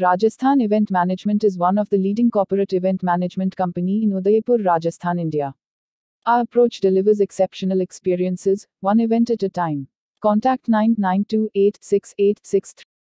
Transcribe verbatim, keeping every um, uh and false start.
Rajasthan Event Management is one of the leading corporate event management company in Udaipur, Rajasthan, India. Our approach delivers exceptional experiences, one event at a time. Contact nine nine two eight six eight six three.